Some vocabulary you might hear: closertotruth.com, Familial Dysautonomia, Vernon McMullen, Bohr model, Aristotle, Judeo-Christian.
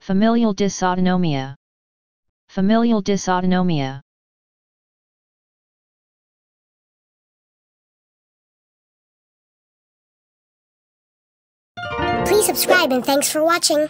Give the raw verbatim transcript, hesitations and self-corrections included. Familial dysautonomia. Familial dysautonomia. Please subscribe and thanks for watching.